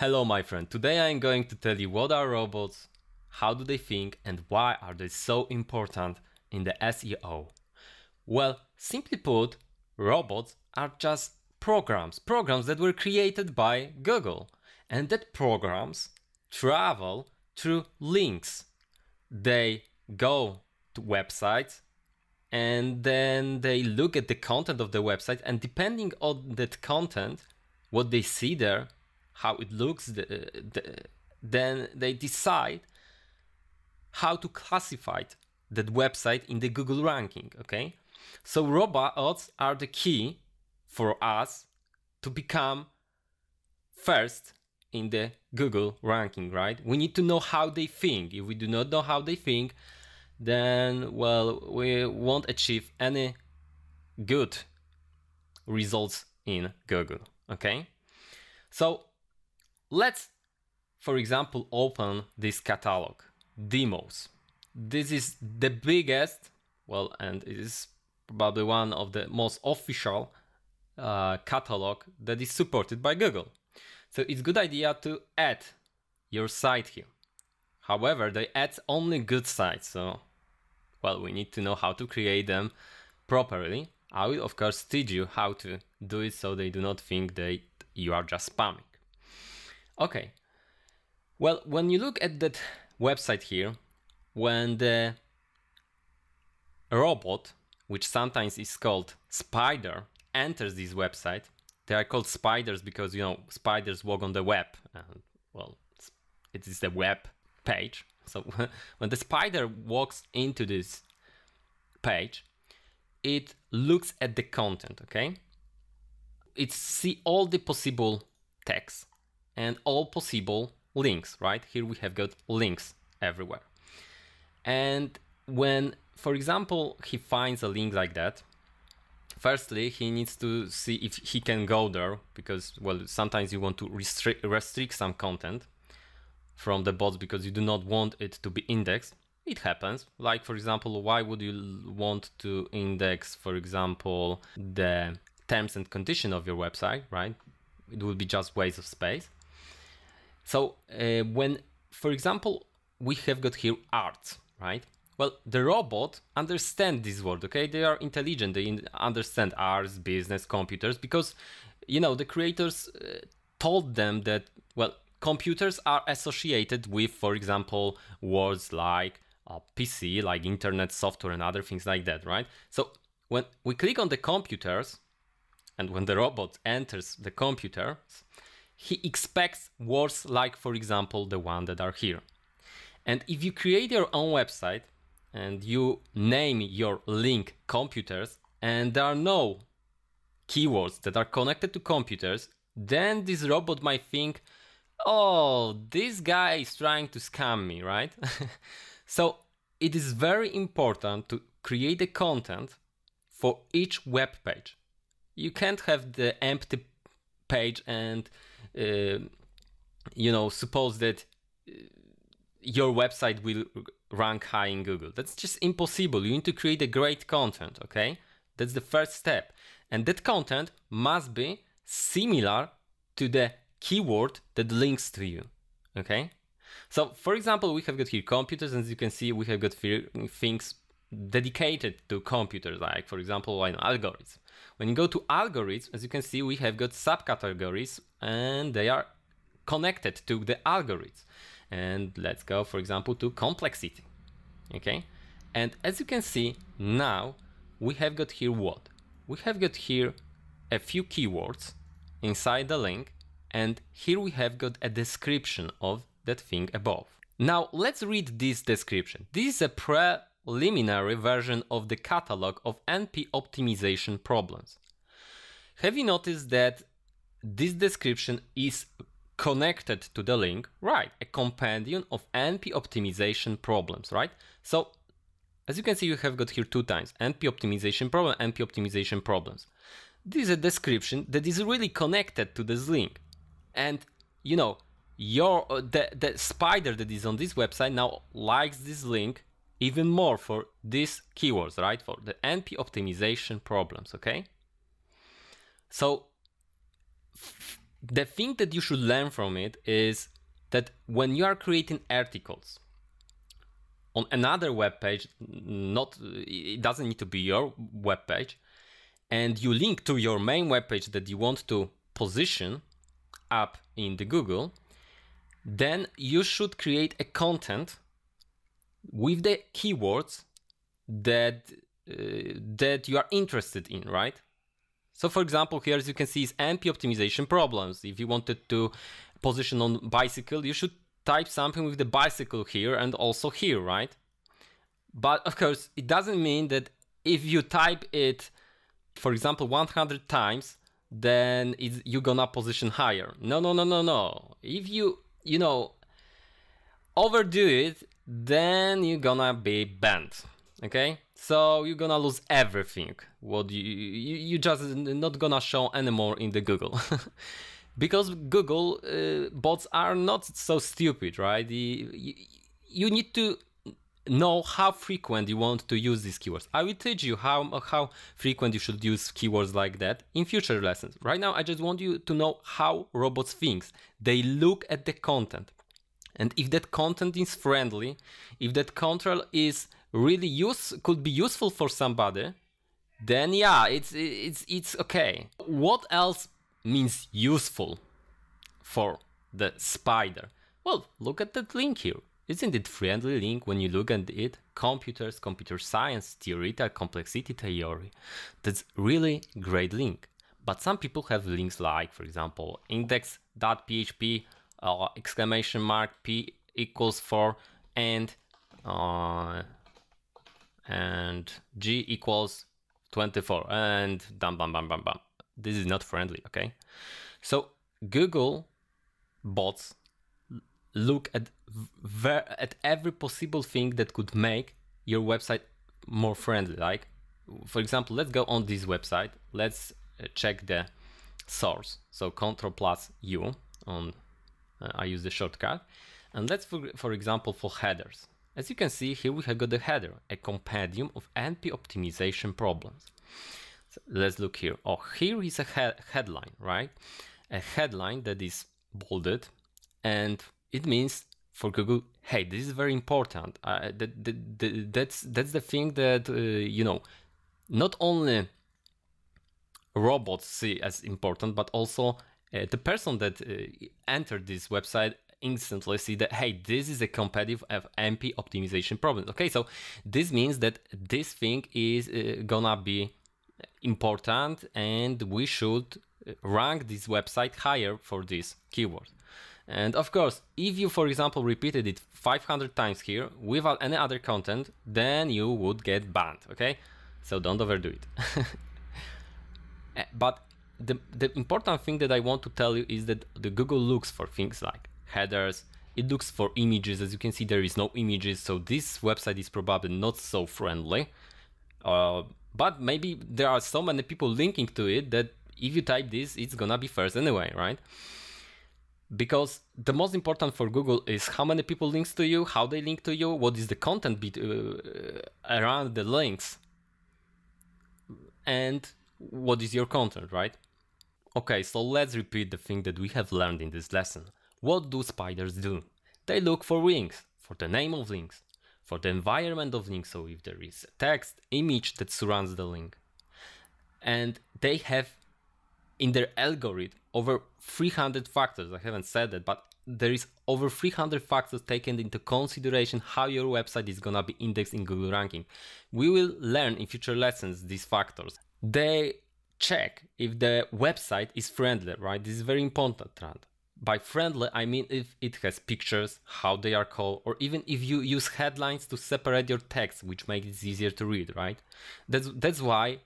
Hello my friend, today I am going to tell you what are robots, how do they think and why are they so important in the SEO. Well, simply put, robots are just programs that were created by Google, and that programs travel through links. They go to websites and then they look at the content of the website, and depending on that content, what they see there, how it looks, then they decide how to classify that website in the Google ranking, okay? So robots are the key for us to become first in the Google ranking, right? We need to know how they think. If we do not know how they think, then, well, we won't achieve any good results in Google, okay? So let's, for example, open this catalog, Demos. This is the biggest, well, and it is probably one of the most official catalog that is supported by Google. So it's a good idea to add your site here. However, they add only good sites, so, well, we need to know how to create them properly. I will, of course, teach you how to do it so they do not think that you are just spamming. Okay, well, when you look at that website here, when the robot, which sometimes is called spider, enters this website, they are called spiders because, you know, spiders walk on the web, and, well, it is the web page. So when the spider walks into this page, it looks at the content, okay? It see all the possible text and all possible links, right? Here we have got links everywhere. And when, for example, he finds a link like that, firstly, he needs to see if he can go there because, well, sometimes you want to restrict some content from the bots because you do not want it to be indexed. It happens. Like, for example, why would you want to index, for example, the terms and conditions of your website, right? It would be just waste of space. So when, for example, we have got here art, right? Well, the robot understands this word, okay? They are intelligent. They understand arts, business, computers, because, you know, the creators told them that, well, computers are associated with, for example, words like PC, like internet, software, and other things like that, right? So when we click on the computers, and when the robot enters the computer, he expects words like, for example, the one that are here. And if you create your own website and you name your link computers and there are no keywords that are connected to computers, then this robot might think, oh, this guy is trying to scam me, right? So it is very important to create the content for each web page. You can't have the empty page and, you know, suppose that your website will rank high in Google. That's just impossible. You need to create a great content, okay? That's the first step. And that content must be similar to the keyword that links to you, okay? So, for example, we have got here computers, and as you can see, we have got things dedicated to computers, like, for example, an algorithm. When you go to algorithms, as you can see, we have got subcategories and they are connected to the algorithms. And let's go, for example, to complexity, okay? And as you can see now, we have got here what? We have got here a few keywords inside the link, and here we have got a description of that thing above. Now let's read this description. This is a preliminary version of the catalog of NP optimization problems. Have you noticed that this description is connected to the link? Right, a compendium of NP optimization problems, right? So, as you can see, you have got here two times, NP optimization problem, NP optimization problems. This is a description that is really connected to this link. And, you know, the spider that is on this website now likes this link even more for these keywords, right? For the NP optimization problems, okay? So the thing that you should learn from it is that when you are creating articles on another web page, it doesn't need to be your web page, and you link to your main web page that you want to position up in the Google, then you should create a content with the keywords that that you are interested in, right? So for example, here, as you can see, is NP optimization problems. If you wanted to position on bicycle, you should type something with the bicycle here and also here, right? But of course, it doesn't mean that if you type it, for example, 100 times, then you're gonna position higher. No, no, no, no, no. If you, you know, overdo it, then you're gonna be banned, okay? So you're gonna lose everything. What you just not gonna show anymore in the Google, because Google bots are not so stupid, right? You need to know how frequent you want to use these keywords. I will teach you how frequent you should use keywords like that in future lessons. Right now, I just want you to know how robots think. They look at the content, and if that content is friendly, if that control is really could be useful for somebody, then yeah, it's okay. What else means useful for the spider? Well, look at that link here. Isn't it friendly link when you look at it? Computers, computer science, theoretical complexity theory. That's really great link. But some people have links like, for example, index.php exclamation mark p equals 4 and G equals 24 and bam, bam, bam, bam, bam. This is not friendly, okay? So Google bots look at every possible thing that could make your website more friendly. Like, for example, let's go on this website. Let's check the source. So Ctrl+U on, I use the shortcut. And let's, for example, for headers. As you can see, here we have got the header, a compendium of NP optimization problems. So let's look here. Oh, here is a headline, right? A headline that is bolded, and it means for Google, hey, this is very important. That's the thing that, you know, not only robots see as important, but also the person that entered this website instantly see that, hey, this is a competitive NP optimization problem. Okay, so this means that this thing is gonna be important, and we should rank this website higher for this keyword. And of course, if you, for example, repeated it 500 times here without any other content, then you would get banned. Okay, so don't overdo it. But the important thing that I want to tell you is that the Google looks for things like headers, it looks for images. As you can see, there is no images, so this website is probably not so friendly, but maybe there are so many people linking to it that if you type this, it's gonna be first anyway, right? Because the most important for Google is how many people links to you, how they link to you, what is the content around the links, and what is your content, right? Okay, so let's repeat the thing that we have learned in this lesson. What do spiders do? They look for links, for the name of links, for the environment of links, so if there is a text, image that surrounds the link. And they have in their algorithm over 300 factors. I haven't said that, but there is over 300 factors taken into consideration how your website is gonna be indexed in Google ranking. We will learn in future lessons these factors. They check if the website is friendly, right? This is very important trend. By friendly, I mean if it has pictures, how they are called, or even if you use headlines to separate your text, which makes it easier to read, right? That's why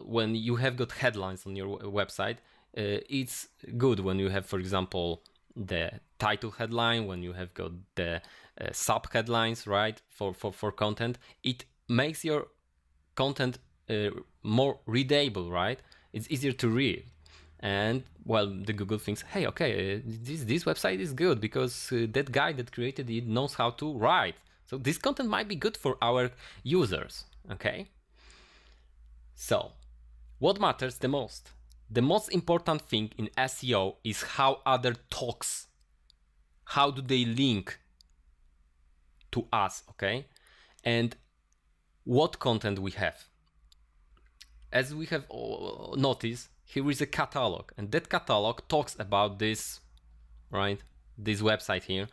when you have got headlines on your website, it's good when you have, for example, the title headline, when you have got the sub headlines, right? For content, it makes your content more readable, right? It's easier to read. And well, the Google thinks, hey, okay, this website is good because that guy that created it knows how to write. So this content might be good for our users, okay? So what matters the most? the most important thing in SEO is how others talk. How do they link to us, okay? And what content we have. As we have noticed, here is a catalog, and that catalog talks about this, right? This website here,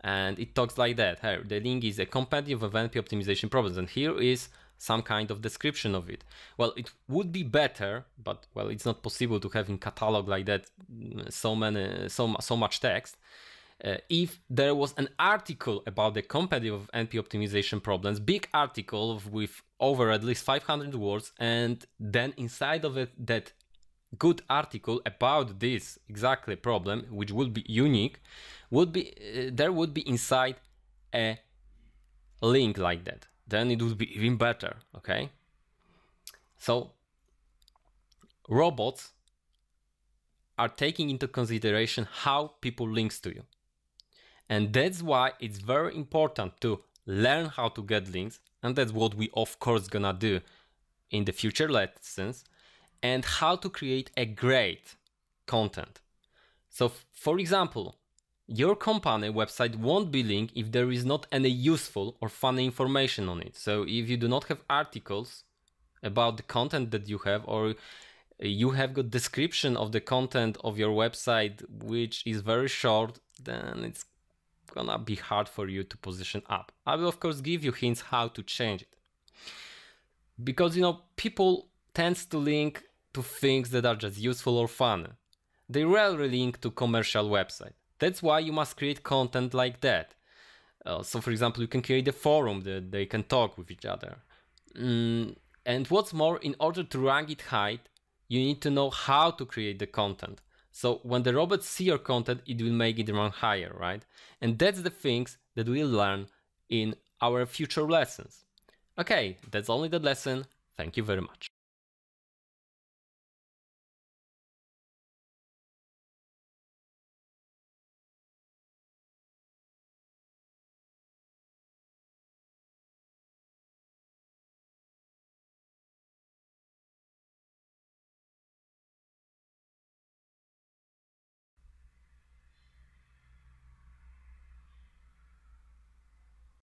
and it talks like that. Here, the link is a compendium of NP optimization problems, and here is some kind of description of it. Well, it would be better, but well, it's not possible to have in catalog like that so much text. If there was an article about the compendium of NP optimization problems, big article with over at least 500 words, and then inside of it that good article about this exactly problem, which would be unique, would be there would be inside a link like that. Then it would be even better, okay? So robots are taking into consideration how people links to you. And that's why it's very important to learn how to get links. And that's what we, of course, gonna do in the future lessons, and how to create a great content. So, for example, your company website won't be linked if there is not any useful or funny information on it. So if you do not have articles about the content that you have, or you have got description of the content of your website, which is very short, then it's gonna be hard for you to position up. I will, of course, give you hints how to change it. Because, you know, people tend to link to things that are just useful or fun. They rarely link to commercial website. That's why you must create content like that. So, for example, you can create a forum that they can talk with each other. And what's more, in order to rank it high, you need to know how to create the content. So when the robots see your content, it will make it rank higher, right? And that's the things that we'll learn in our future lessons. Okay, that's only the lesson. Thank you very much.